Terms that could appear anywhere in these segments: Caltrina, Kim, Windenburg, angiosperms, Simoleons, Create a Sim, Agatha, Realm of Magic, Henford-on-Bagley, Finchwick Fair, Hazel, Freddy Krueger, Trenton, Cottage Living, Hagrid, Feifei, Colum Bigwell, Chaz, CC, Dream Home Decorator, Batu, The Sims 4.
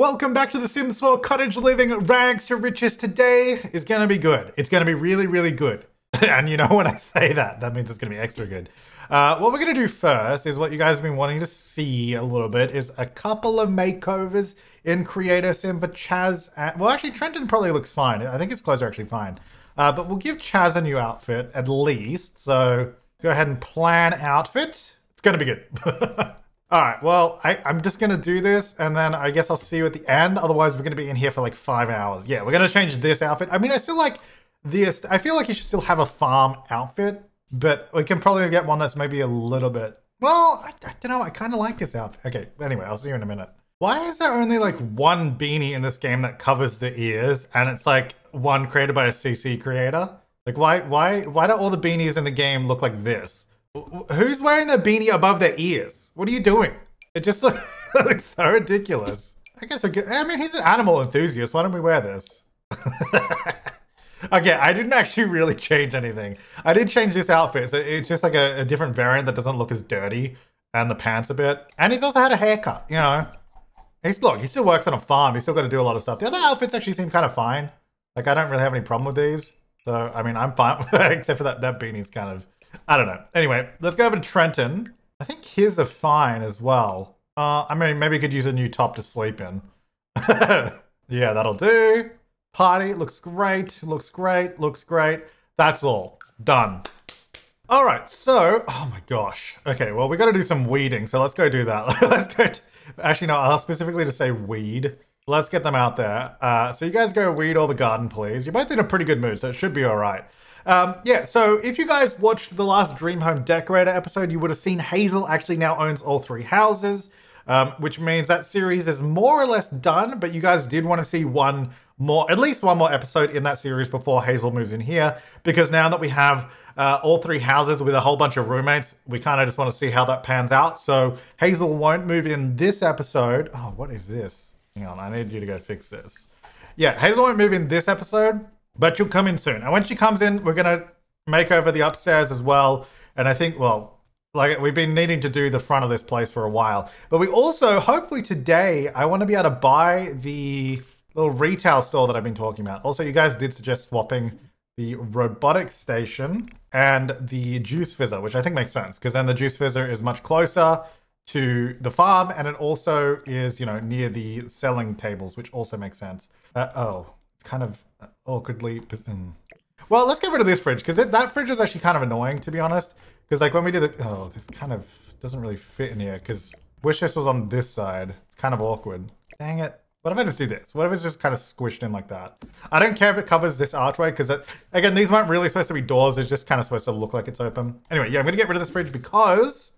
Welcome back to The Sims 4 Cottage Living Rags to Riches. Today is going to be good. It's going to be really, really good. And you know when I say that, that means it's going to be extra good. What we're going to do first is what you guys have been wanting to see a little bit is a couple of makeovers in Create a Sim for Chaz. And, well, actually, Trenton probably looks fine. I think his clothes are actually fine. But we'll give Chaz a new outfit at least. So go ahead and plan outfit. It's going to be good. All right, well, I'm just going to do this, and then I guess I'll see you at the end. Otherwise, we're going to be in here for like 5 hours. Yeah, we're going to change this outfit. I mean, I still like this. I feel like you should still have a farm outfit, but we can probably get one that's maybe a little bit... Well, I don't know. I kind of like this outfit. Okay, anyway, I'll see you in a minute. Why is there only like one beanie in this game that covers the ears, and it's like one created by a CC creator? Like, why do all the beanies in the game look like this? Who's wearing the beanie above their ears? What are you doing? It just looks so ridiculous. I guess I mean, he's an animal enthusiast. Why don't we wear this? Okay, I didn't actually really change anything. I did change this outfit. So it's just like a different variant that doesn't look as dirty, and the pants a bit. And he's also had a haircut, you know. Look, he still works on a farm. He's still got to do a lot of stuff. The other outfits actually seem kind of fine. Like, I don't really have any problem with these. So, I mean, I'm fine. Except for that beanie's kind of... I don't know. Anyway, let's go over to Trenton. I think his are fine as well. I mean, maybe he could use a new top to sleep in. Yeah, that'll do. Party looks great. Looks great. Looks great. That's all. Done. All right. So, oh my gosh. Okay, well, we got to do some weeding. So let's go do that. Let's go. Actually, no, I'll specifically just say weed. Let's get them out there. So you guys go weed all the garden, please. You're both in a pretty good mood, so it should be all right. Yeah, so if you guys watched the last Dream Home Decorator episode, you would have seen Hazel actually now owns all three houses, which means that series is more or less done, but you guys did want to see at least one more episode in that series before Hazel moves in here, because now that we have all three houses with a whole bunch of roommates, we kind of just want to see how that pans out. So Hazel won't move in this episode. Oh, what is this? Hang on, I need you to go fix this. Yeah, Hazel won't move in this episode, but she'll come in soon. And when she comes in, we're going to make over the upstairs as well. And I think, well, like we've been needing to do the front of this place for a while. But we also, hopefully today, I want to be able to buy the little retail store that I've been talking about. Also, you guys did suggest swapping the robotic station and the juice fizzer, which I think makes sense. Because then the juice fizzer is much closer to the farm. And it also is, you know, near the selling tables, which also makes sense. Oh, it's kind of... awkwardly. Well, let's get rid of this fridge, because that fridge is actually kind of annoying, to be honest. Because like when we did it, oh, this kind of doesn't really fit in here, because wish this was on this side. It's kind of awkward. Dang it. What if I just do this? What if it's just kind of squished in like that? I don't care if it covers this archway, because again, these weren't really supposed to be doors. It's just kind of supposed to look like it's open. Anyway, yeah, I'm going to get rid of this fridge because...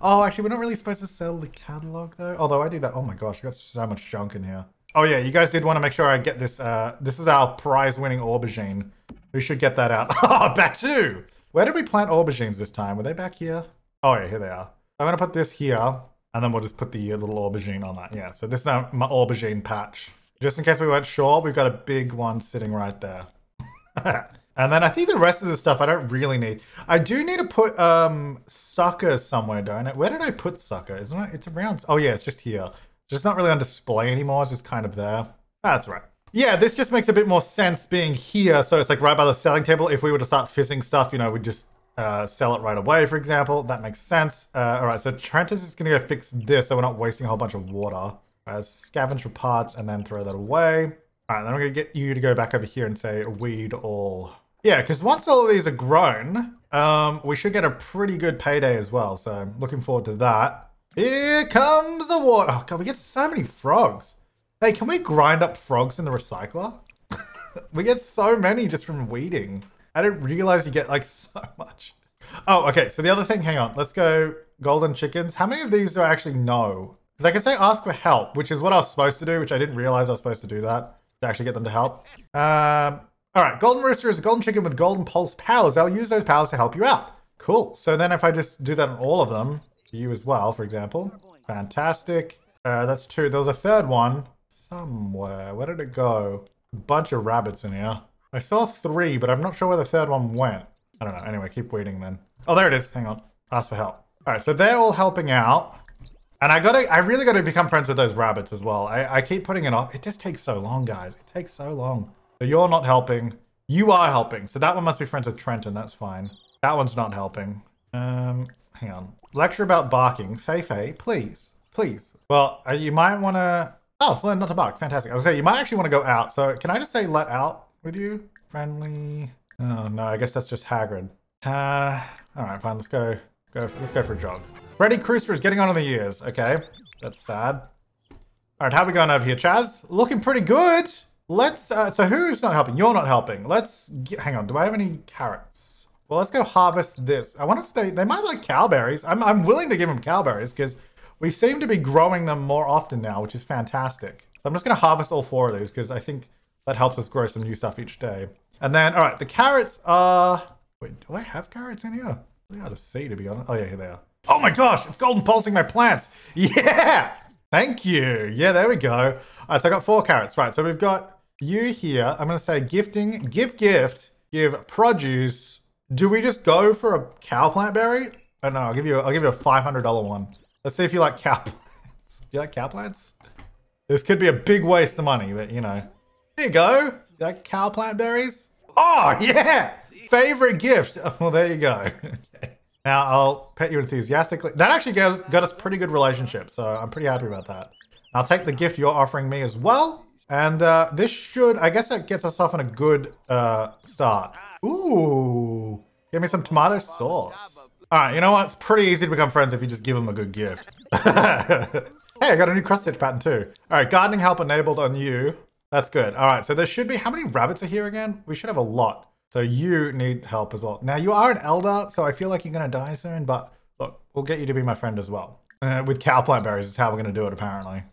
Oh, actually, we're not really supposed to sell the catalog, though. Although I do that. Oh my gosh, I've got so much junk in here. Oh yeah, you guys did want to make sure I get this. This is our prize-winning aubergine. We should get that out. Oh, Batu! Where did we plant aubergines this time? Were they back here? Oh yeah, here they are. I'm gonna put this here, and then we'll just put the little aubergine on that. Yeah, so this is my aubergine patch. Just in case we weren't sure, we've got a big one sitting right there. And then I think the rest of the stuff I don't really need. I do need to put sucker somewhere, don't I? Where did I put sucker? Isn't it? It's around. Oh yeah, it's just here. Just not really on display anymore. It's just kind of there. That's right. Yeah, this just makes a bit more sense being here. So it's like right by the selling table. If we were to start fizzing stuff, you know, we'd just sell it right away, for example. That makes sense. All right, so Trentus is going to go fix this so we're not wasting a whole bunch of water. Scavenge for parts and then throw that away. All right, then I'm going to get you to go back over here and say weed all. Yeah, because once all of these are grown, we should get a pretty good payday as well. So I'm looking forward to that. Here comes the water. Oh god, we get so many frogs. Hey, can we grind up frogs in the recycler? We get so many just from weeding. I didn't realize you get like so much. Oh, okay. So the other thing, hang on. Let's go golden chickens. How many of these do I actually know? Because I can say ask for help, which is what I was supposed to do, which I didn't realize I was supposed to do that to actually get them to help. All right. Golden rooster is a golden chicken with golden pulse powers. They'll use those powers to help you out. Cool. So then if I just do that on all of them, you as well, for example. Fantastic. That's two. There was a third one somewhere. Where did it go? A bunch of rabbits in here. I saw three, but I'm not sure where the third one went. I don't know. Anyway, keep waiting then. Oh, there it is. Hang on. Ask for help. All right, so they're all helping out. And I really gotta become friends with those rabbits as well. I keep putting it off. It just takes so long, guys. It takes so long. So you're not helping. You are helping. So that one must be friends with Trenton. That's fine. That one's not helping. Hang on. Lecture about barking. Fei, please. Please. Well, you might want to... Oh, learn not to bark. Fantastic. I was going to say, you might actually want to go out. So can I just say let out with you? Friendly... Oh, no. I guess that's just Hagrid. All right, fine. Let's go. Let's go for a jog. Freddy Krueger is getting on in the years. Okay. That's sad. All right. How are we going over here, Chaz? Looking pretty good. Let's... so who's not helping? You're not helping. Let's... Hang on. Do I have any carrots? Well, let's go harvest this. I wonder if they might like cowberries. I'm willing to give them cowberries because we seem to be growing them more often now, which is fantastic. So I'm just going to harvest all four of these because I think that helps us grow some new stuff each day. And then, all right, the carrots are... Wait, do I have carrots in here? They're out of seed, to be honest. Oh, yeah, here they are. Oh my gosh, it's golden pulsing my plants. Yeah, thank you. Yeah, there we go. All right, so I got 4 carrots. Right, so we've got you here. I'm going to say gifting, give produce... Do we just go for a cow plant berry? Oh no, I'll give you a $500 one. Let's see if you like cow plants. Do you like cow plants? This could be a big waste of money, but you know. There you go. You like cow plant berries? Oh yeah! Favorite gift. Well, there you go. Okay. Now I'll pet you enthusiastically. That actually got us pretty good relationship, so I'm pretty happy about that. I'll take the gift you're offering me as well. And this should, I guess that gets us off on a good start. Ooh, give me some tomato sauce. All right, you know what? It's pretty easy to become friends if you just give them a good gift. Hey, I got a new cross-stitch pattern too. All right, gardening help enabled on you. That's good. All right, so there should be, how many rabbits are here again? We should have a lot. So you need help as well. Now you are an elder, so I feel like you're gonna die soon, but look, we'll get you to be my friend as well. With cow plant berries is how we're gonna do it apparently.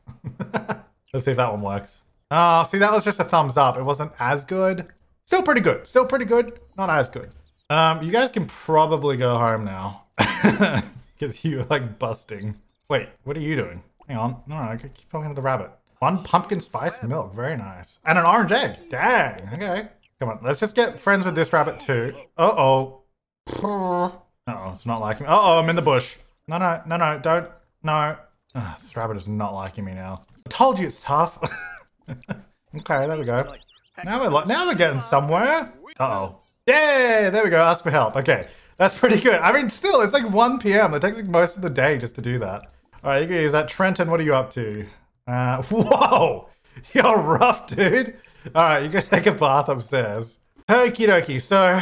Let's see if that one works. Oh, see, that was just a thumbs up. It wasn't as good. Still pretty good. Still pretty good. Not as good. You guys can probably go home now. Because you're like busting. Wait, what are you doing? Hang on. No, I keep talking to the rabbit. 1 pumpkin spice milk. Very nice. And an orange egg. Dang. Okay. Come on. Let's just get friends with this rabbit too. Uh-oh. Uh-oh. It's not liking me. Uh-oh. I'm in the bush. No, no. No, no. Don't. No. Ugh, this rabbit is not liking me now. I told you it's tough. Okay, there we go. Now we're getting somewhere. Uh-oh. Yeah, there we go. Ask for help. Okay, that's pretty good. I mean, still, it's like 1 p.m. It takes like most of the day just to do that. All right, you can use that. Trenton, what are you up to? Whoa! You're rough, dude. All right, you go take a bath upstairs. Okie dokie. So,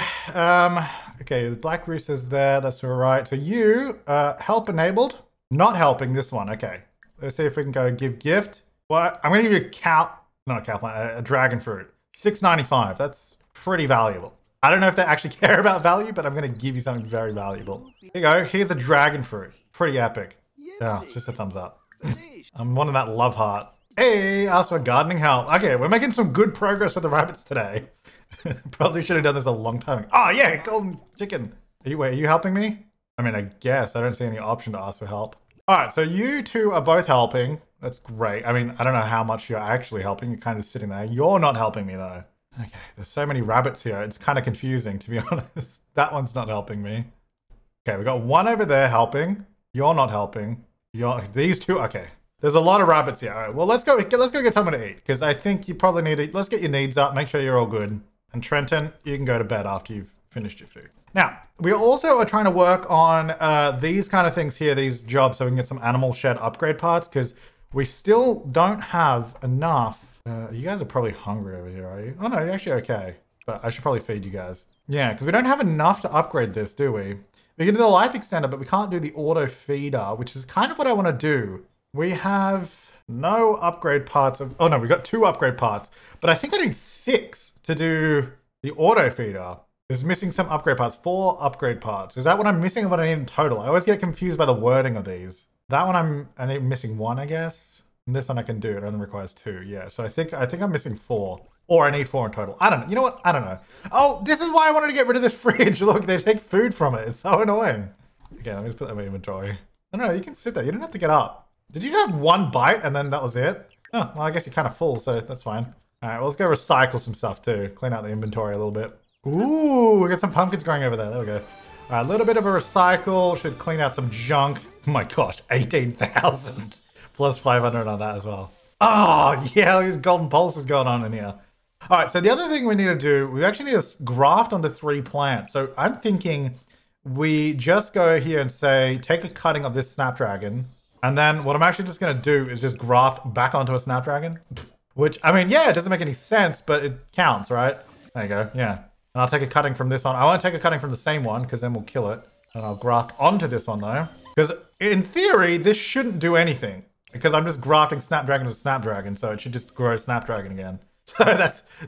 okay, the black rooster's there. That's all right. So you, help enabled. Not helping this one. Okay. Let's see if we can go give gift. Well, I'm going to give you a cow, not a cow plant, a dragon fruit. $6.95. That's pretty valuable. I don't know if they actually care about value, but I'm going to give you something very valuable. Here you go. Here's a dragon fruit. Pretty epic. Oh, it's just a thumbs up. I'm wanting that love heart. Hey, ask for gardening help. Okay, we're making some good progress with the rabbits today. Probably should have done this a long time ago. Oh, yeah, golden chicken. Wait, are you helping me? I mean, I guess. I don't see any option to ask for help. All right, so you two are both helping. That's great. I mean, I don't know how much you're actually helping. You're kind of sitting there. You're not helping me though. Okay, there's so many rabbits here. It's kind of confusing, to be honest. That one's not helping me. Okay, we got one over there helping. You're not helping. These two, okay. There's a lot of rabbits here. All right, well, let's go get someone to eat because I think you probably need to, let's get your needs up, make sure you're all good. And Trenton, you can go to bed after you've finished your food. Now, we also are trying to work on these kind of things here, these jobs, so we can get some animal shed upgrade parts because we still don't have enough. You guys are probably hungry over here, are you? Oh no, you're actually okay. But I should probably feed you guys. Yeah, because we don't have enough to upgrade this, do we? We can do the life extender, but we can't do the auto feeder, which is kind of what I want to do. We have no upgrade parts of, oh no, we got 2 upgrade parts, but I think I need 6 to do the auto feeder. There's missing some upgrade parts, 4 upgrade parts. Is that what I'm missing or what I need in total? I always get confused by the wording of these. That one I need missing 1, I guess. And this one I can do, it only requires 2. Yeah, so I think I'm missing 4. Or I need 4 in total. I don't know, you know what? I don't know. Oh, this is why I wanted to get rid of this fridge. Look, they take food from it, it's so annoying. Okay, let me just put that in my inventory. I don't know, you can sit there, you don't have to get up. Did you have 1 bite and then that was it? Oh, well, I guess you're kind of full, so that's fine. All right, well, let's go recycle some stuff too. Clean out the inventory a little bit. Ooh, we got some pumpkins growing over there, there we go. A little bit of a recycle. Should clean out some junk. Oh my gosh, 18,000 plus 500 on that as well. Oh, yeah, these golden pulses going on in here. All right, so the other thing we need to do, we actually need to graft onto 3 plants. So I'm thinking we just go here and say, take a cutting of this snapdragon. And then what I'm actually just going to do is just graft back onto a snapdragon. Which, I mean, yeah, it doesn't make any sense, but it counts, right? There you go, yeah. And I'll take a cutting from this one. I won't take a cutting from the same one, because then we'll kill it. And I'll graft onto this one, though. Because in theory, this shouldn't do anything. Because I'm just grafting snapdragon to snapdragon, so it should just grow snapdragon again. So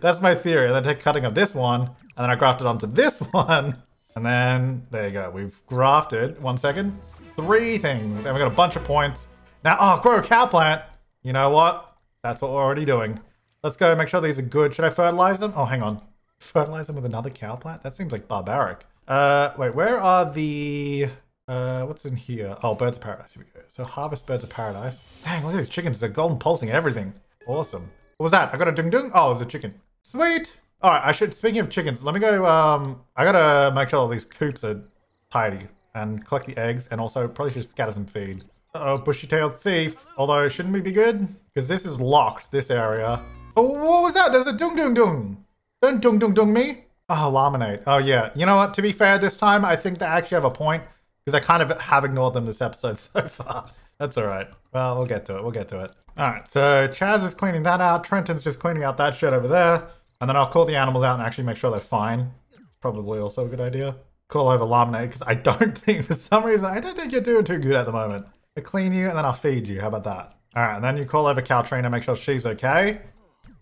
that's my theory. And then take a cutting of this one, and then I graft it onto this one. And then, there you go. We've grafted, 1 second, 3 things. And we got a bunch of points. Now, oh, grow a cow plant. You know what? That's what we're already doing. Let's go make sure these are good. Should I fertilize them? Oh, hang on. Fertilize them with another cow plant? That seems like barbaric. Wait, where are the... what's in here? Oh, birds of paradise. Here we go. So harvest birds of paradise. Dang, look at these chickens. They're golden pulsing everything. Awesome. What was that? I got a ding ding. Oh, it was a chicken. Sweet. All right, I should, speaking of chickens, let me go, I gotta make sure all these coops are tidy and collect the eggs, and also probably should scatter some feed. Uh-oh, bushy-tailed thief. Although, shouldn't we be good? Because this is locked, this area. Oh, what was that? There's a dung-dung-dung. Don't dung-dung-dung me. Oh, laminate. Oh, yeah. You know what? To be fair, this time, I think they actually have a point, because I kind of have ignored them this episode so far. That's all right. Well, we'll get to it. We'll get to it. All right, so Chaz is cleaning that out. Trenton's just cleaning out that shit over there. And then I'll call the animals out and actually make sure they're fine. Probably also a good idea. Call over laminate, because I don't think, for some reason, I don't think you're doing too good at the moment. I clean you and then I'll feed you. How about that? All right, and then you call over Caltrina, make sure she's okay.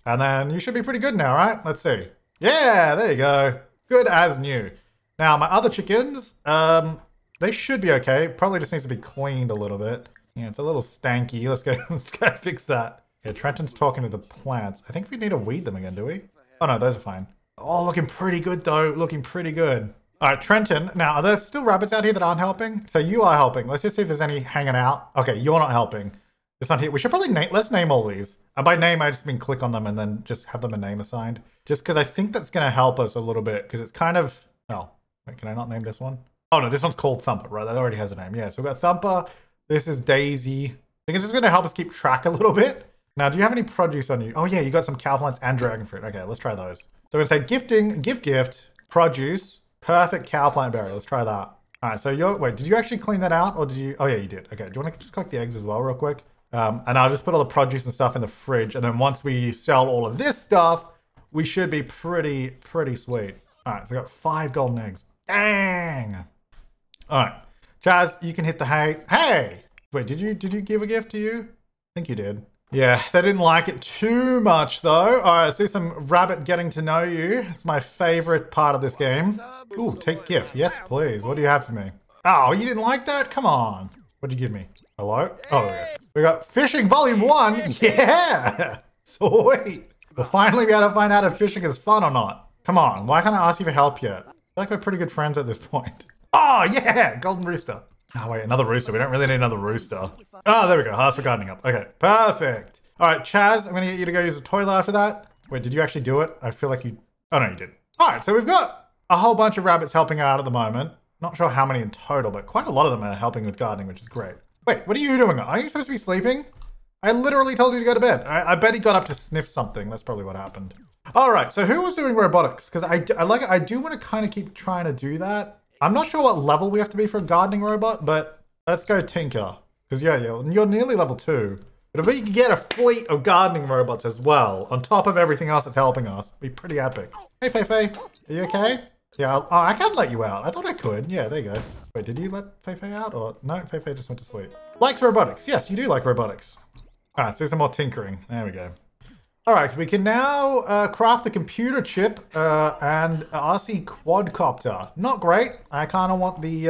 And then you should be pretty good now, right? Let's see. Yeah, there you go. Good as new. Now, my other chickens, they should be okay. Probably just needs to be cleaned a little bit. Yeah, it's a little stanky. Let's go fix that. Yeah, Trenton's talking to the plants. I think we need to weed them again, do we? Oh no, those are fine. Oh, looking pretty good though. Looking pretty good. All right, Trenton. Now, are there still rabbits out here that aren't helping? So you are helping. Let's just see if there's any hanging out. Okay, you're not helping. This one here. We should probably name, let's name all these. And by name, I just mean click on them and then just have them a name assigned. Just because I think that's going to help us a little bit. Because it's kind of, oh, wait, can I not name this one? Oh no, this one's called Thumper, right? That already has a name. Yeah, so we've got Thumper. This is Daisy. I think it's just going to help us keep track a little bit. Now, do you have any produce on you? Oh yeah, you got some cow plants and dragon fruit. Okay, let's try those. So we're gonna say gifting, gift, produce, perfect cow plant berry. Let's try that. All right, so you're, wait, did you actually clean that out or did you? Oh yeah, you did. Okay, do you wanna just collect the eggs as well real quick? And I'll just put all the produce and stuff in the fridge. And then once we sell all of this stuff, we should be pretty sweet. All right, so I got 5 golden eggs. Dang. All right, Chaz, you can hit the hay. Hey, wait, did you give a gift to you? I think you did. Yeah, they didn't like it too much though. All right, I see some rabbit getting to know you. It's my favorite part of this game. Ooh, take gift. Yes, please. What do you have for me? Oh, you didn't like that? Come on. What'd you give me? Hello? Oh, yeah. We got fishing volume 1. Yeah, sweet. We'll finally be able to find out if fishing is fun or not. Come on, why can't I ask you for help yet? I feel like we're pretty good friends at this point. Oh, yeah, golden rooster. Oh wait, another rooster. We don't really need another rooster. Oh, there we go. House for gardening up. Okay, perfect. All right, Chaz, I'm gonna get you to go use the toilet after that. Wait, did you actually do it? I feel like you, oh no, you did. All right, so we've got a whole bunch of rabbits helping out at the moment. Not sure how many in total, but quite a lot of them are helping with gardening, which is great. Wait, what are you doing? Are you supposed to be sleeping? I literally told you to go to bed. I bet he got up to sniff something. That's probably what happened. All right, so who was doing robotics? Because I do want to kind of keep trying to do that. I'm not sure what level we have to be for a gardening robot, but let's go Tinker. Because yeah, you're nearly level 2. But if we can get a fleet of gardening robots as well, on top of everything else that's helping us, it'd be pretty epic. Hey, Feifei, are you okay? Yeah, oh, I can let you out. I thought I could. Yeah, there you go. Wait, did you let Feifei out? Or no, Feifei just went to sleep. Likes robotics. Yes, you do like robotics. All right, so some more tinkering. There we go. All right, we can now craft the computer chip and RC quadcopter. Not great. I kind of want the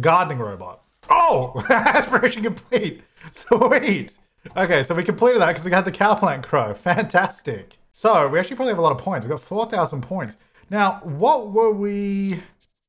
gardening robot. Oh, aspiration complete. Sweet. Okay, so we completed that because we got the cow plant crow. Fantastic. So we actually probably have a lot of points. We've got 4,000 points. Now, what were we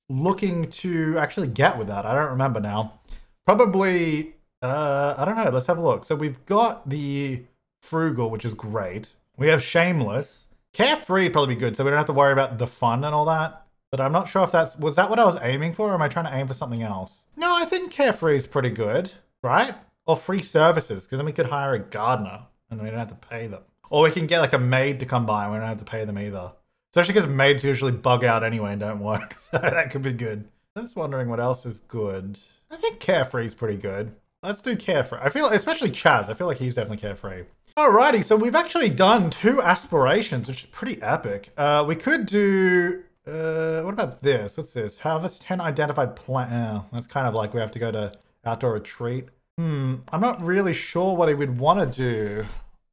looking to actually get with that? I don't remember now. Probably, I don't know. Let's have a look. So we've got the... frugal, which is great. We have shameless. Carefree would probably be good, so we don't have to worry about the fun and all that. But I'm not sure if that's... Was that what I was aiming for, or am I trying to aim for something else? No, I think carefree is pretty good, right? Or free services, because then we could hire a gardener and then we don't have to pay them. Or we can get like a maid to come by and we don't have to pay them either. Especially because maids usually bug out anyway and don't work, so that could be good. I was wondering what else is good. I think carefree is pretty good. Let's do carefree. I feel, especially Chaz, I feel like he's definitely carefree. Alrighty, so we've actually done 2 aspirations, which is pretty epic. We could do... what about this? What's this? Harvest 10 identified plant. That's kind of like we have to go to outdoor retreat. I'm not really sure what I would want to do.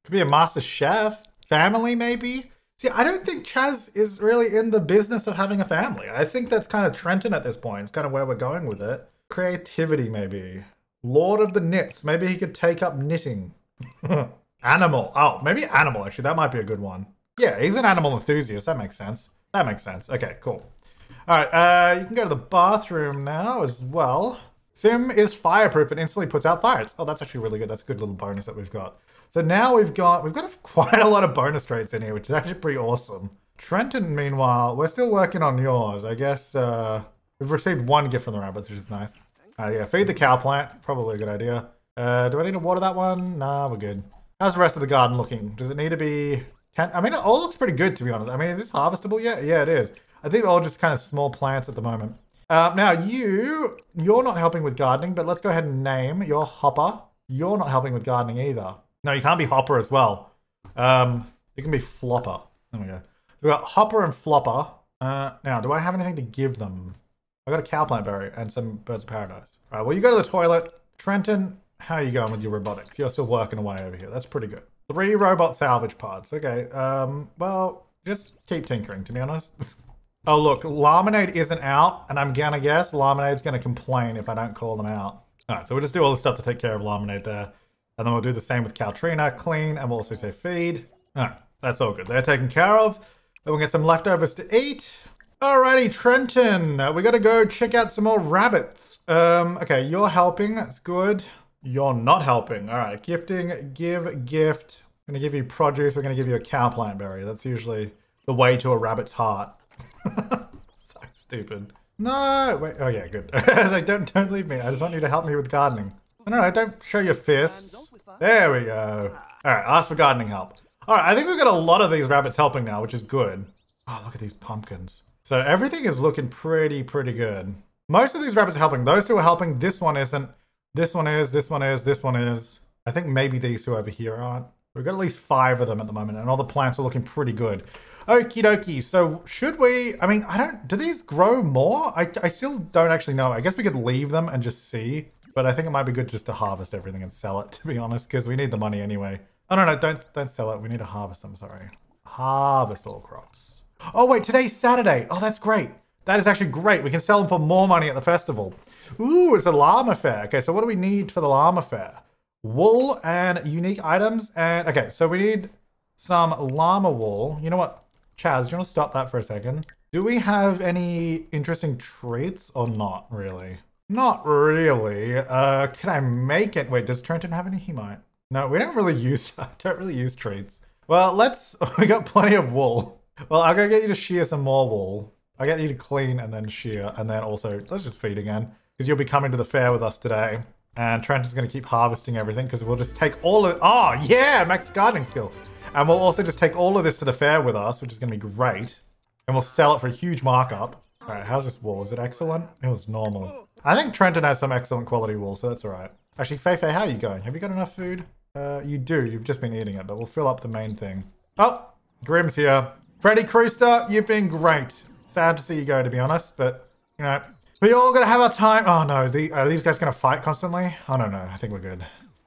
Could be a master chef, family maybe. See, I don't think Chaz is really in the business of having a family. I think that's kind of Trenton at this point. It's kind of where we're going with it. Creativity maybe. Lord of the Knits. Maybe he could take up knitting. Animal. Oh, maybe animal actually. That might be a good one. Yeah, he's an animal enthusiast. That makes sense. That makes sense. Okay, cool. All right, you can go to the bathroom now as well. Sim is fireproof and instantly puts out fires. Oh, that's actually really good. That's a good little bonus that we've got. So now we've got quite a lot of bonus traits in here, which is actually pretty awesome. Trenton, meanwhile, we're still working on yours. I guess we've received 1 gift from the rabbits, which is nice. Yeah, feed the cow plant. Probably a good idea. Do I need to water that one? Nah, we're good. How's the rest of the garden looking? Does it need to be... I mean, it all looks pretty good, to be honest. I mean, is this harvestable yet? Yeah, it is. I think they're all just kind of small plants at the moment. Now, you're not helping with gardening, but let's go ahead and name your hopper. You're not helping with gardening either. No, you can't be hopper as well. You can be flopper. There we go. We've got hopper and flopper. Now, do I have anything to give them? I got a cowplant berry and some birds of paradise. All right, well, you go to the toilet. Trenton, how are you going with your robotics? You're still working away over here. That's pretty good. 3 robot salvage pods. Okay, well, just keep tinkering, to be honest. Oh, look, Laminate isn't out, and I'm gonna guess Laminate's gonna complain if I don't call them out. All right, so we'll just do all the stuff to take care of Laminate there. And then we'll do the same with Caltrina, clean, and we'll also say feed. All right, that's all good. They're taken care of. Then we'll get some leftovers to eat. Alrighty, Trenton, we gotta go check out some more rabbits. Okay, you're helping, that's good. You're not helping. All right, gifting, give, gift. I'm gonna give you produce. We're gonna give you a cow plant berry. That's usually the way to a rabbit's heart. So stupid. No, wait. Oh yeah, good. I was like, don't leave me. I just want you to help me with gardening. No, don't show your fists. There we go. All right, ask for gardening help. All right, I think we've got a lot of these rabbits helping now, which is good. Oh, look at these pumpkins. So everything is looking pretty good. Most of these rabbits are helping. Those two are helping. This one isn't. This one is, this one is, this one is. I think maybe these two over here aren't. We've got at least 5 of them at the moment and all the plants are looking pretty good. Okie dokie, so should we, I mean, I don't, do these grow more? I still don't actually know. I guess we could leave them and just see, but I think it might be good just to harvest everything and sell it, to be honest, because we need the money anyway. Oh no, don't sell it. We need to harvest them, sorry. Harvest all crops. Oh wait, today's Saturday. Oh, that's great. That is actually great. We can sell them for more money at the festival. Ooh, it's a llama fair. Okay, so what do we need for the llama fair? Wool and unique items. And okay, so we need some llama wool. You know what, Chaz, do you want to stop that for a second? Do we have any interesting treats or not really? Not really. Can I make it? Wait, does Trenton have any? He might. No, we don't really use, I don't really use treats. Well, let's, we got plenty of wool. Well, I'll go get you to shear some more wool. I'll get you to clean and then shear, and then also let's just feed again, because you'll be coming to the fair with us today. And Trenton's gonna keep harvesting everything, because we'll just take all of, oh yeah, max gardening skill. And we'll also just take all of this to the fair with us, which is gonna be great. And we'll sell it for a huge markup. All right, how's this wool? Is it excellent? It was normal. I think Trenton has some excellent quality wool, so that's all right. Actually, Feifei, how are you going? Have you got enough food? You do, you've just been eating it, but we'll fill up the main thing. Oh, Grim's here. Freddy Krooster, you've been great. Sad to see you go, to be honest, but you know, we all gotta have our time. Oh no, are these guys gonna fight constantly? I don't know, I think we're good.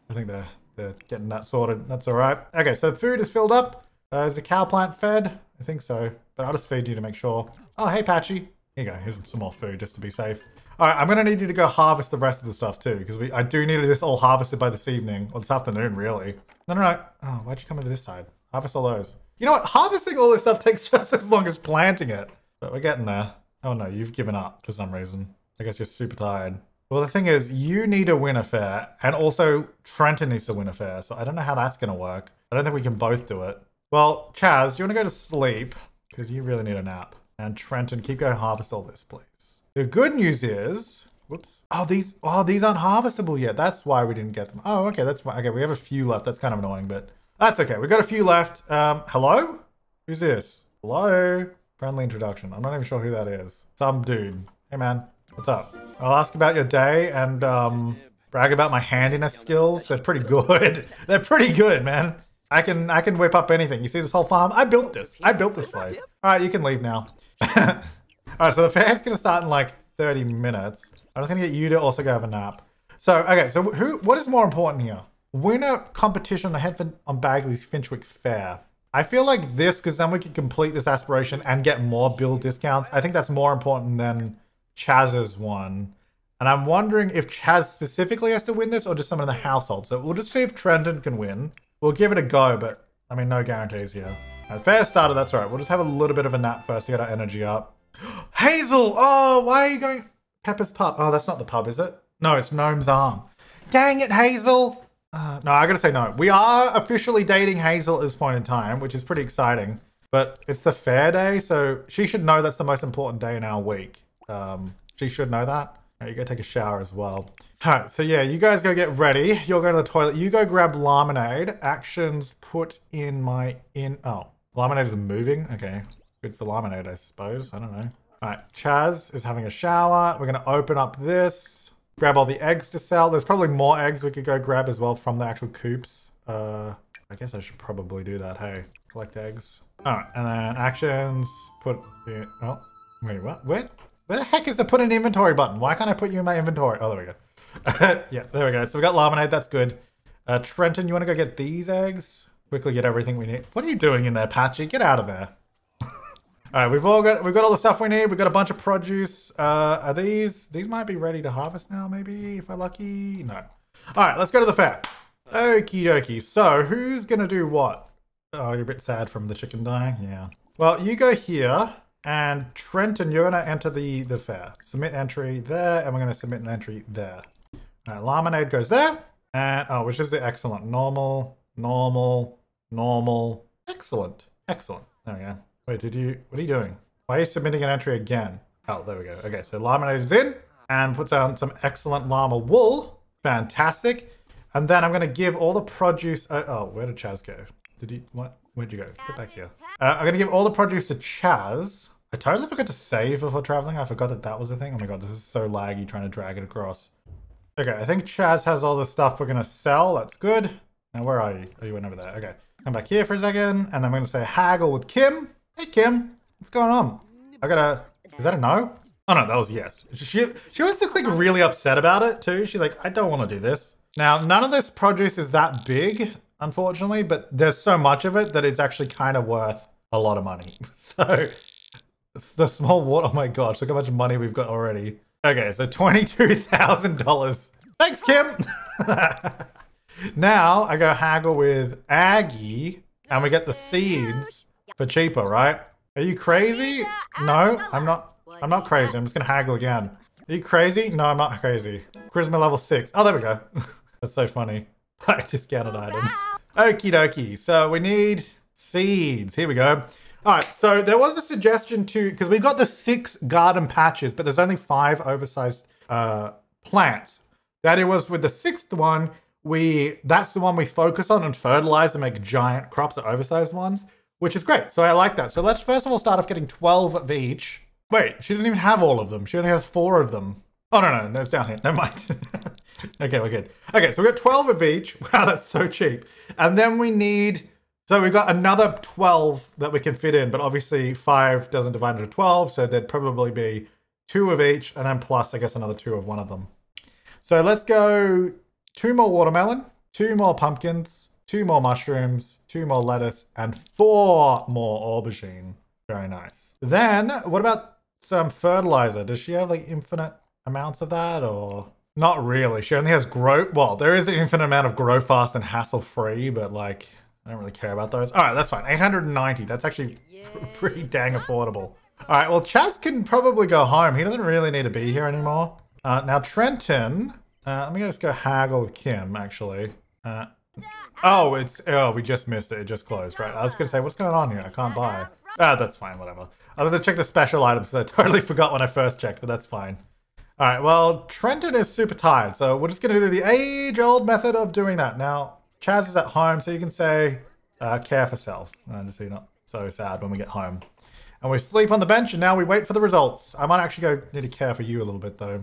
I think they're getting that sorted, that's all right. Okay, so food is filled up. Is the cow plant fed? I think so, but I'll just feed you to make sure. Oh, hey Patchy. Here you go, here's some more food just to be safe. All right, I'm gonna need you to go harvest the rest of the stuff too, because I do need this all harvested by this evening, or this afternoon really. No. Oh, why'd you come over this side? Harvest all those. You know what, harvesting all this stuff takes just as long as planting it. But we're getting there. Oh no, you've given up for some reason. I guess you're super tired. Well, the thing is, you need to win a fair, and also Trenton needs to win a fair, so I don't know how that's gonna work. I don't think we can both do it. Well, Chaz, do you wanna go to sleep? Because you really need a nap. and Trenton. Keep going, harvest all this, please. The good news is, whoops. Oh, these aren't harvestable yet. That's why we didn't get them. Oh, okay, that's fine. Okay, we have a few left. That's kind of annoying, but that's okay. We've got a few left. Hello? Who's this? Hello? Friendly introduction. I'm not even sure who that is. Some dude. Hey, man. What's up? I'll ask about your day and brag about my handiness skills. They're pretty good. They're pretty good, man. I can whip up anything. You see this whole farm? I built this. I built this place. All right, you can leave now. All right, so the fair's gonna start in like 30 minutes. I'm just gonna get you to also go have a nap. So, okay, so what is more important here? Winner competition at Henford-on-Bagley's Finchwick Fair. I feel like this, because then we can complete this aspiration and get more build discounts. I think that's more important than Chaz's one. And I'm wondering if Chaz specifically has to win this or just someone in the household. So we'll just see if Trenton can win. We'll give it a go, but I mean, no guarantees here. All right, fair started, that's all right. We'll just have a little bit of a nap first to get our energy up. Hazel! Oh, why are you going? Pepper's pub. Oh, that's not the pub, is it? No, it's Gnome's Arm. Dang it, Hazel! No, I gotta say no. We are officially dating Hazel at this point in time, which is pretty exciting. But it's the fair day, so she should know that's the most important day in our week. She should know that. All right, you go take a shower as well. All right, so yeah, you guys go get ready. You'll go to the toilet. You go grab Laminade. Actions put in my in... Oh, Laminade is moving? Okay, good for Laminade, I suppose. I don't know. All right, Chaz is having a shower. We're gonna open up this. Grab all the eggs to sell. There's probably more eggs we could go grab as well from the actual coops. I guess I should probably do that, hey. Collect eggs. All right, and then actions put in... Oh, wait, what? Wait? Where the heck is the put in inventory button? Why can't I put you in my inventory? Oh, there we go. Yeah, there we go. So we got Laminade, that's good. Trenton, you wanna go get these eggs? Quickly get everything we need. What are you doing in there, Patchy? Get out of there. All right, we've got all the stuff we need. We've got a bunch of produce. Are these might be ready to harvest now, maybe, if I'm lucky? No. All right, let's go to the fair. Okie dokie, so who's gonna do what? Oh, you're a bit sad from the chicken dying, yeah. Well, you go here. And Trenton, you're gonna enter the fair. Submit entry there, and we're gonna submit an entry there. All right, Laminade goes there, and oh, which is the excellent. Normal, normal, normal, excellent, excellent. There we go. Wait, what are you doing? Why are you submitting an entry again? Oh, there we go. Okay, so Laminade is in, and puts on some excellent llama wool. Fantastic. And then I'm gonna give all the produce, oh, where did Chaz go? What? Where'd you go? Get back here. I'm gonna give all the produce to Chaz. I totally forgot to save before traveling. I forgot that was a thing. Oh my god, this is so laggy trying to drag it across. Okay, I think Chaz has all the stuff we're gonna sell. That's good. Now, where are you? Oh, you went over there. Okay, come back here for a second. And then I'm gonna say haggle with Kim. Hey, Kim. What's going on? I gotta... Is that a no? Oh no, that was a yes. She always looks like really upset about it too. She's like, I don't want to do this. Now, none of this produce is that big, unfortunately, but there's so much of it that it's actually kind of worth a lot of money. So it's the small water. Oh my gosh, look how much money we've got already. Okay, so $22,000. Thanks, Kim. Now I go haggle with Aggie and we get the seeds for cheaper, right? Are you crazy? No, I'm not crazy. I'm just gonna haggle again. Are you crazy? No, I'm not crazy. Charisma level 6. Oh, there we go. That's so funny. Like discounted items. Okie dokie. So we need seeds. Here we go. All right. So there was a suggestion to, because we've got the 6 garden patches, but there's only 5 oversized plants. That it was with the 6th one, that's the one we focus on and fertilize and make giant crops of oversized ones, which is great. So I like that. So let's first of all start off getting 12 of each. Wait, she doesn't even have all of them. She only has 4 of them. Oh, no, it's down here. Never mind. Okay, we're good. Okay, so we got 12 of each. Wow, that's so cheap. And then we need, so we've got another 12 that we can fit in, but obviously 5 doesn't divide into 12, so there'd probably be 2 of each, and then plus, I guess, another 2 of one of them. So let's go 2 more watermelon, 2 more pumpkins, 2 more mushrooms, 2 more lettuce, and 4 more aubergine. Very nice. Then, what about some fertilizer? Does she have, like, infinite amounts of that, or...? Not really. She only has grow. Well, there is an infinite amount of grow fast and hassle free, but like, I don't really care about those. All right, that's fine. 890. That's actually pretty dang affordable. All right, well, Chaz can probably go home. He doesn't really need to be here anymore. Now, Trenton, let me just go haggle with Kim, actually. Oh, we just missed it. It just closed, right? I was going to say, what's going on here? I can't buy. Ah, that's fine, whatever. I was gonna check the special items because I totally forgot when I first checked, but that's fine. Alright, well, Trenton is super tired, so we're just gonna do the age-old method of doing that. Now, Chaz is at home, so you can say, care for self. And just so you're not so sad when we get home. And we sleep on the bench, and now we wait for the results. I might actually go need to care for you a little bit, though.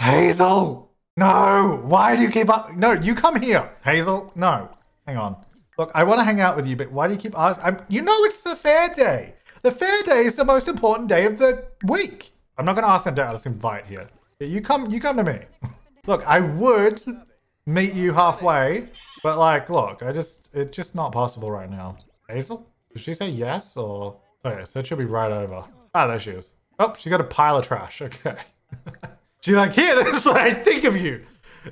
Hazel! No! Why do you keep up? No, you come here, Hazel. No. Hang on. Look, I want to hang out with you, but why do you keep asking? You know it's the fair day. The fair day is the most important day of the week. I'm not going to ask them to I'll just invite here. You come to me. Look, I would meet you halfway, but like, look, it's just not possible right now. Hazel? Did she say yes or? Okay, so it should be right over. Ah, there she is. Oh, she's got a pile of trash. Okay. She's like, here, this is what I think of you.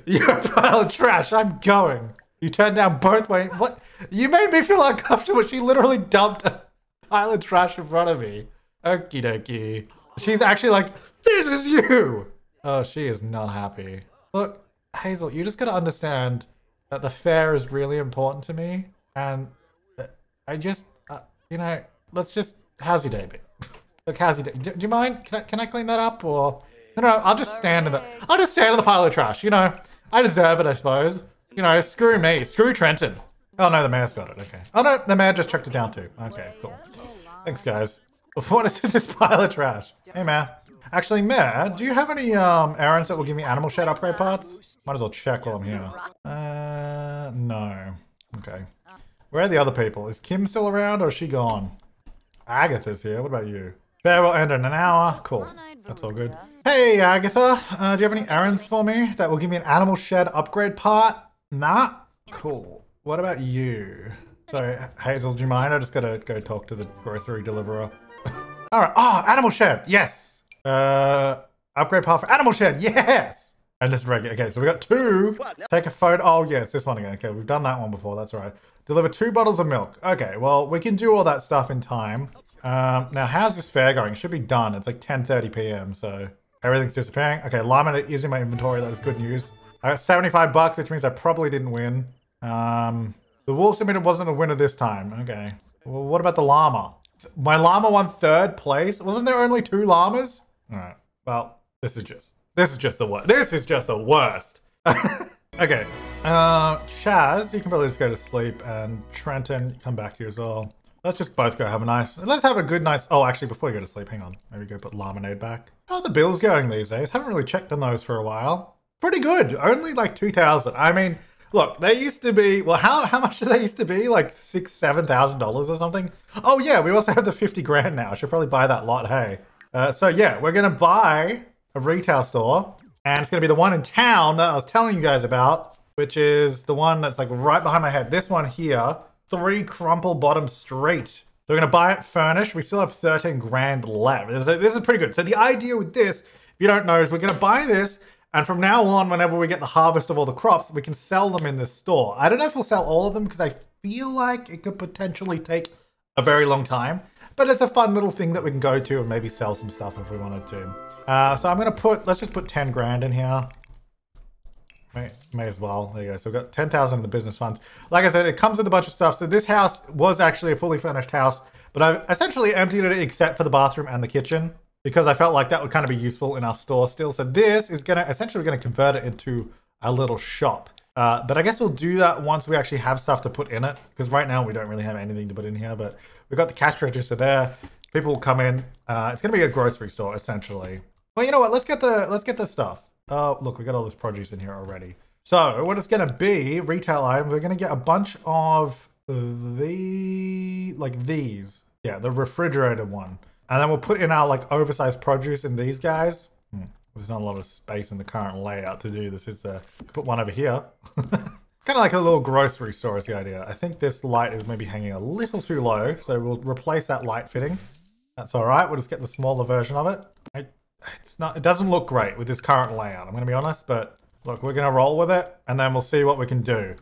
You're a pile of trash. I'm going. You turned down both ways. What? You made me feel uncomfortable. She literally dumped a pile of trash in front of me. Okie dokie. She's actually like, this is you. Oh, she is not happy. Look, Hazel, you just got to understand that the fair is really important to me. And I just, you know, let's just, how's your day been? Look, how's your day? Do you mind? Can I clean that up or? No, I'll just stand in the pile of trash. You know, I deserve it, I suppose. You know, screw me. Screw Trenton. Oh, no, the mayor's got it. Okay. Oh, no, the mayor just chucked it down too. Okay, cool. Thanks, guys. What is in this pile of trash? Hey, mayor. Actually, mayor, do you have any errands that will give me animal shed upgrade parts? Might as well check while I'm here. No. Okay. Where are the other people? Is Kim still around or is she gone? Agatha's here. What about you? Fair will end in an hour. Cool. That's all good. Hey, Agatha. Do you have any errands for me that will give me an animal shed upgrade part? Nah? Cool. What about you? Sorry, Hazel, do you mind? I just gotta go talk to the grocery deliverer. Alright. Oh, animal shed. Yes. Upgrade part for animal shed. Yes. And just regular. Okay, so we got two. Take a photo. Oh, yes, this one again. Okay, we've done that one before. That's all right. Deliver 2 bottles of milk. Okay, well, we can do all that stuff in time. Now how's this fair going? It should be done. It's like 10:30 p.m. so everything's disappearing. Okay, lime is in my inventory. That is good news. I got 75 bucks, which means I probably didn't win. The wolf submitted wasn't the winner this time. Okay. Well, what about the llama? My llama won 3rd place. Wasn't there only 2 llamas? All right. Well, this is just the worst. This is just the worst. Okay. Chaz, you can probably just go to sleep, and Trenton, come back here as well. Let's just both go have a nice, let's have a good nice, oh, actually, before you go to sleep, hang on. Maybe go put Laminade back. How are the bills going these days? Haven't really checked on those for a while. Pretty good, only like 2,000. I mean, look, they used to be, well, how much did they used to be? Like $6,000-$7,000 or something? Oh yeah, we also have the 50 grand now. I should probably buy that lot, hey. So yeah, we're gonna buy a retail store, and it's gonna be the one in town that I was telling you guys about, which is the one that's like right behind my head. This one here, 3 Crumple Bottom Street. So we're gonna buy it furnished. We still have 13 grand left. This is pretty good. So the idea with this, if you don't know, is we're gonna buy this, and from now on, whenever we get the harvest of all the crops, we can sell them in this store. I don't know if we'll sell all of them because I feel like it could potentially take a very long time, but it's a fun little thing that we can go to and maybe sell some stuff if we wanted to. So I'm gonna put, let's just put 10 grand in here. May as well. There you go. So we've got 10,000 in the business funds. Like I said, it comes with a bunch of stuff. So this house was actually a fully furnished house, but I've essentially emptied it except for the bathroom and the kitchen because I felt like that would kind of be useful in our store still. So this is going to, essentially we're going to convert it into a little shop. But I guess we'll do that once we actually have stuff to put in it, because right now we don't really have anything to put in here, but we've got the cash register there. People will come in. It's going to be a grocery store essentially. Well, you know what? Let's get the stuff. Oh, look, we got all this produce in here already. So what it's going to be, retail item, we're going to get a bunch of these. Yeah, the refrigerated one. And then we'll put in our like oversized produce in these guys. There's not a lot of space in the current layout to do this, is there? Put one over here. Kind of like a little grocery store is the idea. I think this light is maybe hanging a little too low, so we'll replace that light fitting. That's all right. We'll just get the smaller version of it. It doesn't look great with this current layout, I'm gonna be honest, but look, we're gonna roll with it and then we'll see what we can do.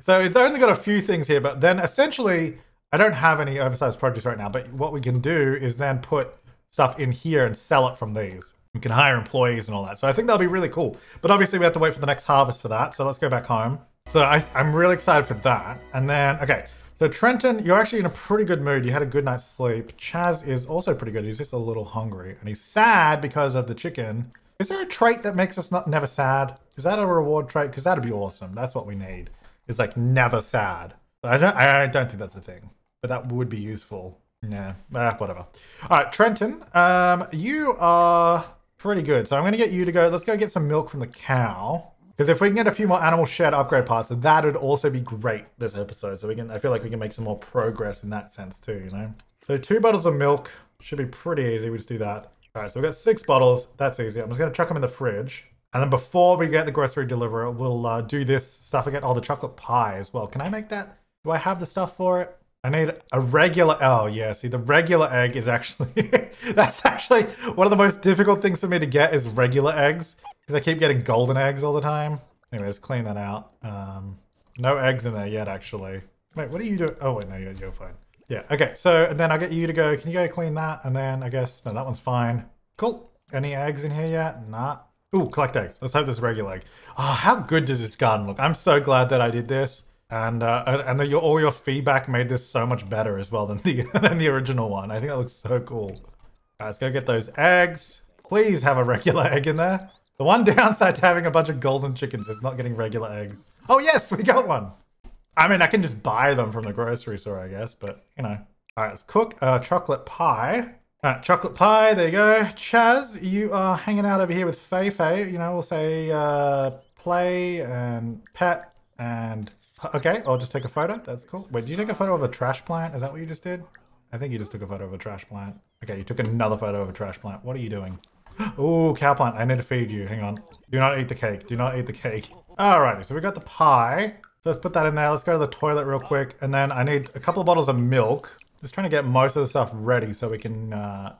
So it's only got a few things here, but then essentially I don't have any oversized produce right now, but what we can do is then put stuff in here and sell it from these. We can hire employees and all that. So I think that'll be really cool, but obviously we have to wait for the next harvest for that. So let's go back home. So I'm really excited for that. And then, okay. So Trenton, you're actually in a pretty good mood. You had a good night's sleep. Chaz is also pretty good. He's just a little hungry and he's sad because of the chicken. Is there a trait that makes us never sad? Is that a reward trait? Because that'd be awesome. That's what we need. It's like never sad. I don't think that's a thing, but that would be useful. Yeah, whatever. All right, Trenton, you are pretty good. So I'm going to get you to go. Let's go get some milk from the cow. Because if we can get a few more animal shed upgrade parts, that would also be great this episode. So we can, I feel like we can make some more progress in that sense too, you know? So 2 bottles of milk should be pretty easy. We just do that. All right, so we've got 6 bottles. That's easy. I'm just going to chuck them in the fridge. And then before we get the grocery deliverer, we'll do this stuff again. Oh, the chocolate pie as well. Can I make that? Do I have the stuff for it? I need a regular, oh yeah, see the regular egg is actually, that's actually one of the most difficult things for me to get is regular eggs. Because I keep getting golden eggs all the time. Anyway, let's clean that out. No eggs in there yet, actually. Wait, what are you doing? Oh wait, no, you're fine. Yeah, okay, so and then I'll get you to go, can you go clean that? And then I guess, no, that one's fine. Cool, any eggs in here yet? Nah. Ooh, collect eggs, let's have this regular egg. Oh, how good does this garden look? I'm so glad that I did this. And all your feedback made this so much better as well than the original one. I think that looks so cool. All right, let's go get those eggs. Please have a regular egg in there. The one downside to having a bunch of golden chickens is not getting regular eggs. Oh yes, we got one. I mean, I can just buy them from the grocery store, I guess, but you know. All right, let's cook a chocolate pie. All right, chocolate pie, there you go. Chaz, you are hanging out over here with Fei. You know, we'll say play and pet and... Okay, I'll just take a photo. That's cool. Wait, did you take a photo of a trash plant? Is that what you just did? I think you just took a photo of a trash plant. Okay, you took another photo of a trash plant. What are you doing? Ooh, cow plant. I need to feed you. Hang on. Do not eat the cake. Do not eat the cake. Alrighty, so we got the pie. So let's put that in there. Let's go to the toilet real quick. And then I need a couple of bottles of milk. Just trying to get most of the stuff ready so we can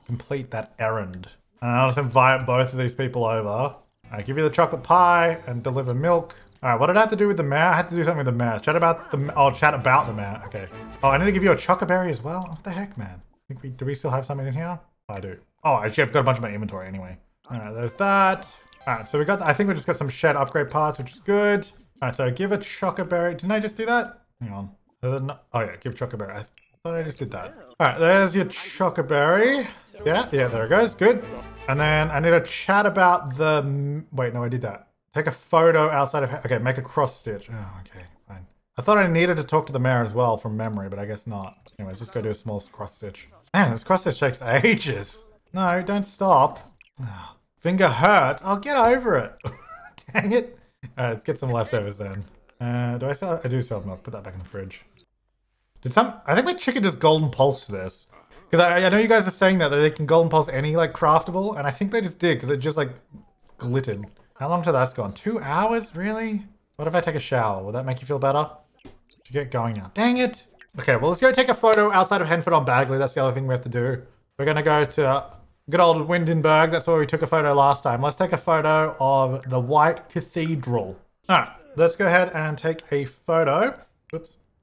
complete that errand. And I'll just invite both of these people over. I'll give you the chocolate pie and deliver milk. All right, what did I have to do with the mare? I had to do something with the mare. Chat about the mare. Okay. Oh, I need to give you a chocoberry as well. What the heck, man? Do we still have something in here? Oh, I do. Oh, actually, I've got a bunch of my inventory anyway. All right, there's that. All right, so we got, I think we just got some shed upgrade parts, which is good. All right, so give a chocoberry. Didn't I just do that? Hang on. Oh yeah, give chocoberry. I thought I just did that. All right, there's your chocoberry. Yeah, there it goes. Good. And then I need to chat about the, wait, no, I did that. Take a photo outside of, okay, make a cross stitch. Oh, okay, fine. I thought I needed to talk to the mayor as well from memory, but I guess not. Anyways, let's go do a small cross stitch. Man, this cross stitch takes ages. No, don't stop. Oh, finger hurts. I'll get over it. Dang it. All right, let's get some leftovers then. Do I still, I do still have milk. Put that back in the fridge. I think my chicken just golden pulsed this. Because I know you guys were saying that they can golden pulse any like craftable, and I think they just did because it just like glittered. How long till that's gone? 2 hours? Really? What if I take a shower? Will that make you feel better? Should get going now. Dang it! Okay, well, let's go take a photo outside of Henford-on-Bagley. That's the other thing we have to do. We're going to go to good old Windenburg. That's where we took a photo last time. Let's take a photo of the White Cathedral. All right, let's go ahead and take a photo.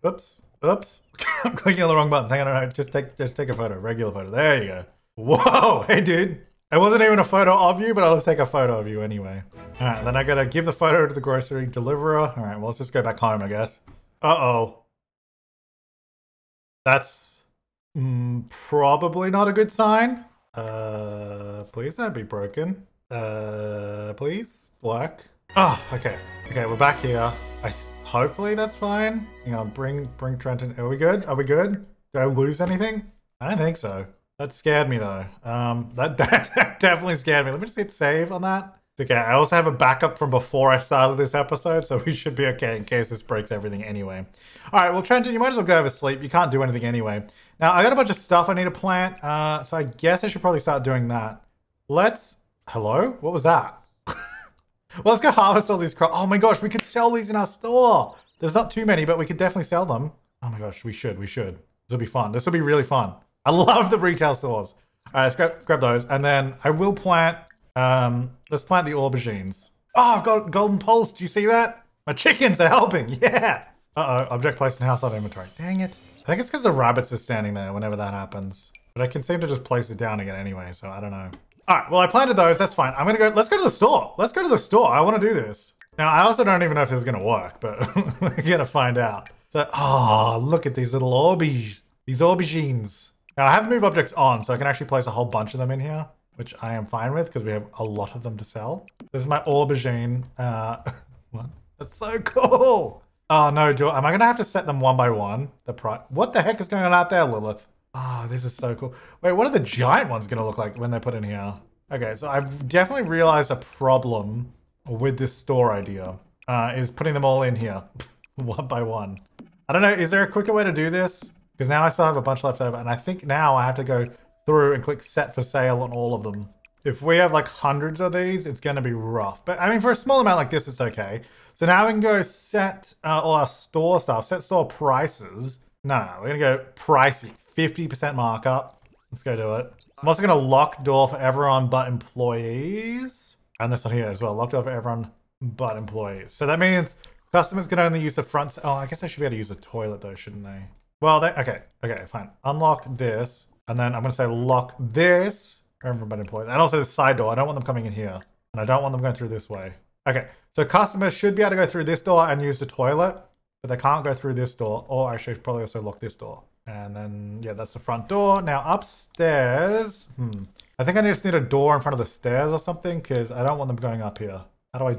Oops. I'm clicking on the wrong buttons. Hang on, no. Just take a photo. Regular photo. There you go. Whoa! Hey, dude. It wasn't even a photo of you, but I'll just take a photo of you anyway. All right, then I gotta give the photo to the grocery deliverer. All right, well, let's just go back home, I guess. Uh-oh. That's probably not a good sign. Please don't be broken. Please work. Oh, okay. Okay, we're back here. Hopefully that's fine. Hang on, bring Trenton. Are we good? Are we good? Did I lose anything? I don't think so. That scared me though. That definitely scared me. Let me just hit save on that. Okay, I also have a backup from before I started this episode, so we should be okay in case this breaks everything anyway. All right, well, Trenton, you might as well go over sleep. You can't do anything anyway. Now, I got a bunch of stuff I need to plant, so I guess I should probably start doing that. Hello? What was that? Well, let's go harvest all these crops. Oh my gosh, we could sell these in our store. There's not too many, but we could definitely sell them. Oh my gosh, we should. This will be fun. This will be really fun. I love the retail stores. All right, let's grab those. And then I will plant, let's plant the aubergines. Oh, I've got golden pulse. Do you see that? My chickens are helping. Yeah. Uh-oh, object placed in household inventory. Dang it. I think it's because the rabbits are standing there whenever that happens. But I can seem to just place it down again anyway, so I don't know. All right, well, I planted those. That's fine. Let's go to the store. Let's go to the store. I want to do this. Now, I also don't even know if this is going to work, but we're going to find out. So, oh, look at these little aubergines. These aubergines. Now, I have move objects on, so I can actually place a whole bunch of them in here, which I am fine with because we have a lot of them to sell. This is my aubergine. What? That's so cool. Oh, no, am I going to have to set them one by one? What the heck is going on out there, Lilith? Oh, this is so cool. Wait, what are the giant ones going to look like when they're put in here? Okay, so I've definitely realized a problem with this store idea, is putting them all in here one by one. I don't know, is there a quicker way to do this? Because now I still have a bunch left over, and I think now I have to go through and click set for sale on all of them. If we have like hundreds of these, it's going to be rough. But I mean, for a small amount like this, it's okay. So now we can go set all our store stuff, set store prices. No, we're going to go pricey, 50% markup. Let's go do it. I'm also going to lock door for everyone but employees. And this one here as well, lock door for everyone but employees. So that means customers can only use the front. Oh, I guess they should be able to use the toilet though, shouldn't they? Well, okay, fine. Unlock this. And then I'm going to say lock this. Everybody employed. And also the side door. I don't want them coming in here. And I don't want them going through this way. Okay. So customers should be able to go through this door and use the toilet. But they can't go through this door. Or I should probably also lock this door. And then, yeah, that's the front door. Now upstairs. I think I just need a door in front of the stairs or something. Because I don't want them going up here. How do I...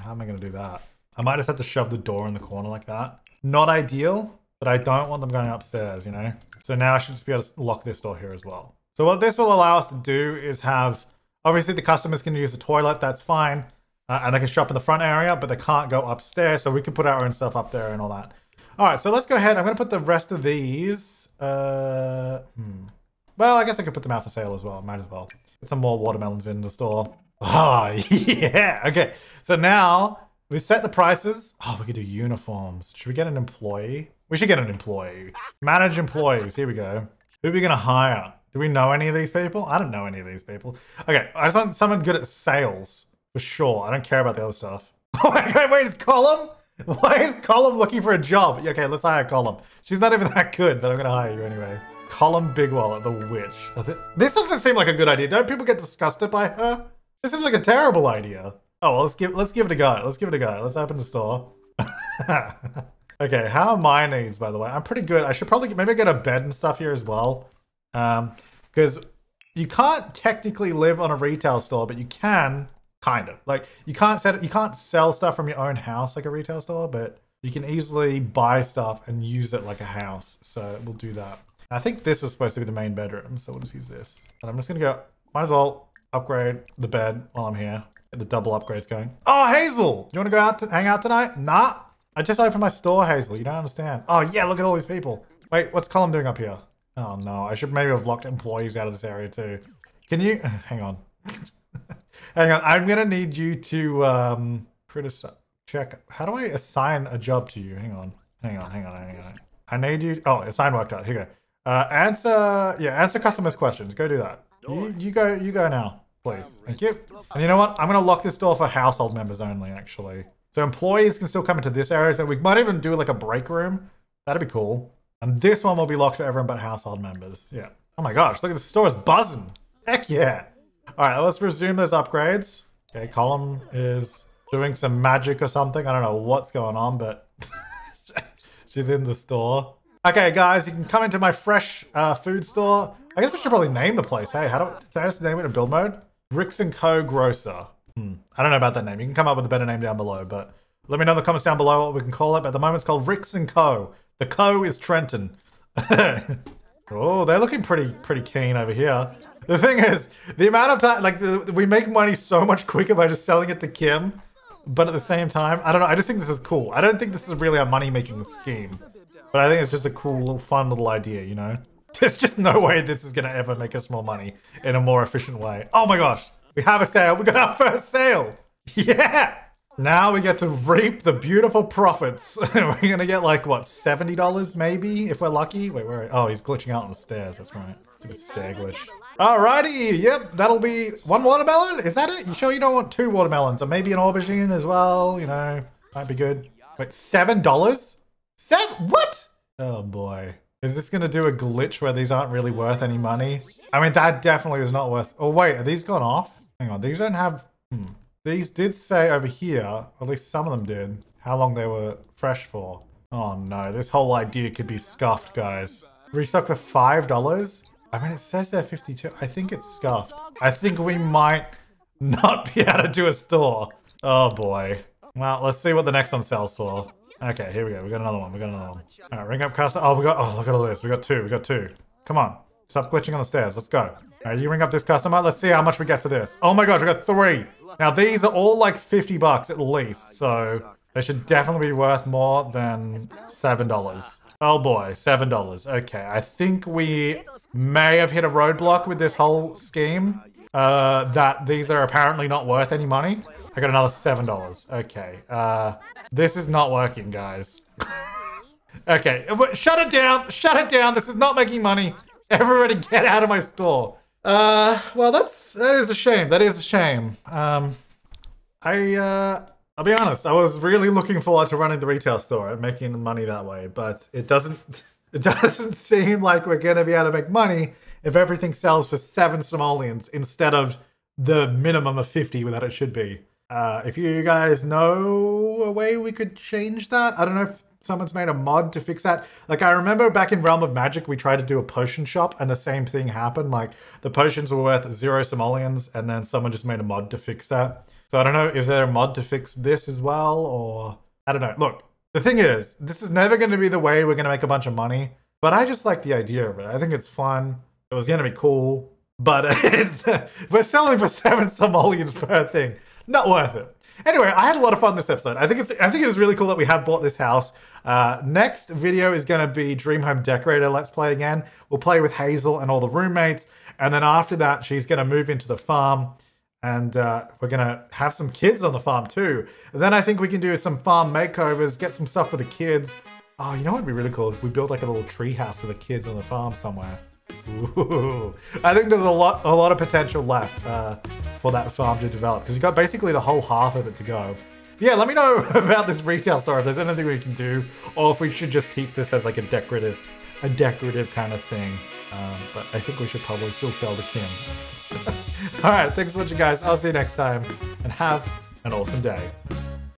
how am I going to do that? I might just have to shove the door in the corner like that. Not ideal. But I don't want them going upstairs, you know. So now I should just be able to lock this door here as well. So what this will allow us to do is have, obviously the customers can use the toilet, that's fine. And they can shop in the front area, but they can't go upstairs. So we can put our own stuff up there and all that. All right, so let's go ahead. I'm gonna put the rest of these. Well, I guess I could put them out for sale as well. Might as well. Get some more watermelons in the store. Oh, yeah, okay. So now we've set the prices. Oh, we could do uniforms. Should we get an employee? We should get an employee. Manage employees, here we go. Who are we gonna hire? Do we know any of these people? I don't know any of these people. Okay, I just want someone good at sales, for sure. I don't care about the other stuff. Oh my god, wait, is Colum? Why is Colum looking for a job? Okay, let's hire Colum. She's not even that good, but I'm gonna hire you anyway. Colum Bigwell at the Witch. This doesn't seem like a good idea. Don't people get disgusted by her? This seems like a terrible idea. Oh, well, let's give it a go. Let's give it a go. Let's open the store. Okay, how are my needs, by the way? I'm pretty good. I should probably maybe get a bed and stuff here as well. Because you can't technically live on a retail store, but you can kind of like you can't sell stuff from your own house like a retail store, but you can easily buy stuff and use it like a house. So we'll do that. I think this is supposed to be the main bedroom, so we'll just use this. And I'm just gonna go. Might as well upgrade the bed while I'm here. Get the double upgrades going. Oh, Hazel, do you want to go out to hang out tonight? Nah, I just opened my store, Hazel. You don't understand. Oh yeah, look at all these people. Wait, what's Colum doing up here? Oh no, I should maybe have locked employees out of this area too. Can you, hang on. Hang on, I'm gonna need you to criticize, check. How do I assign a job to you? Hang on. I need you, oh, assign worked out, here we go. Answer customers' questions, go do that. You go now, please, thank you. And you know what, I'm gonna lock this door for household members only actually. So employees can still come into this area, so we might even do like a break room. That'd be cool. And this one will be locked for everyone but household members. Yeah. Oh my gosh, look at the store is buzzing. Heck yeah. All right, let's resume those upgrades. Okay, Colum is doing some magic or something. I don't know what's going on, but she's in the store. Okay, guys, you can come into my fresh food store. I guess we should probably name the place. Hey, can I just name it in build mode? Bricks & Co. Grocer. I don't know about that name. You can come up with a better name down below, but let me know in the comments down below what we can call it. But at the moment, it's called Bricks & Co. The co is Trenton. Oh, they're looking pretty keen over here. The thing is, the amount of time, like we make money so much quicker by just selling it to Kim, but at the same time, I don't know, I just think this is cool. I don't think this is really a money-making scheme, but I think it's just a cool, little, fun little idea, you know? There's just no way this is gonna ever make us more money in a more efficient way. Oh my gosh, we have a sale. We got our first sale. Yeah. Now we get to reap the beautiful profits. We're gonna get like, what, $70 maybe, if we're lucky? Wait, where? Oh, he's glitching out on the stairs, that's right. It's a bit stair glitch. Alrighty, yep, that'll be one watermelon? Is that it? You sure you don't want two watermelons? Or maybe an aubergine as well, you know, might be good. Wait, $7? Seven? What? Oh boy. Is this gonna do a glitch where these aren't really worth any money? I mean, that definitely is not worth... Oh wait, are these gone off? Hang on, these don't have... These did say over here, or at least some of them did, how long they were fresh for. Oh no, this whole idea could be scuffed, guys. Restock for $5? I mean, it says they're 52. I think it's scuffed. I think we might not be able to do a store. Oh boy. Well, let's see what the next one sells for. Okay, here we go. We got another one. We got another one. All right, ring up customer. Oh, we got. Oh, look at all this. We got two. We got two. Come on. Stop glitching on the stairs. Let's go. All right, you ring up this customer. Let's see how much we get for this. Oh my god, we got three. Now, these are all like 50 bucks at least. So they should definitely be worth more than $7. Oh boy, $7. Okay, I think we may have hit a roadblock with this whole scheme. That these are apparently not worth any money. I got another $7. Okay, this is not working, guys. Okay, shut it down. Shut it down. This is not making money. Everybody get out of my store. Well, that is a shame. That is a shame. I'll be honest. I was really looking forward to running the retail store and making money that way, but it doesn't seem like we're going to be able to make money if everything sells for 7 simoleons instead of the minimum of 50 that it should be. If you guys know a way we could change that, I don't know if someone's made a mod to fix that. Like, I remember back in Realm of Magic, we tried to do a potion shop and the same thing happened. Like, the potions were worth 0 simoleons and then someone just made a mod to fix that. So I don't know, is there a mod to fix this as well? Or I don't know. Look, the thing is, this is never going to be the way we're going to make a bunch of money, but I just like the idea of it. I think it's fun. It was going to be cool, but we're selling for 7 simoleons per thing. Not worth it. Anyway, I had a lot of fun this episode. I think it is really cool that we have bought this house. Next video is going to be Dream Home Decorator Let's Play again. We'll play with Hazel and all the roommates. And then after that, she's going to move into the farm. And we're going to have some kids on the farm too. And then I think we can do some farm makeovers, get some stuff for the kids. Oh, you know what would be really cool? If we build like a little tree house for the kids on the farm somewhere. Ooh. I think there's a lot of potential left for that farm to develop, because we've got basically the whole half of it to go. But yeah, let me know about this retail store, if there's anything we can do, or if we should just keep this as like a decorative kind of thing. But I think we should probably still sell to Kim. All right, thanks for watching, guys. I'll see you next time, and have an awesome day.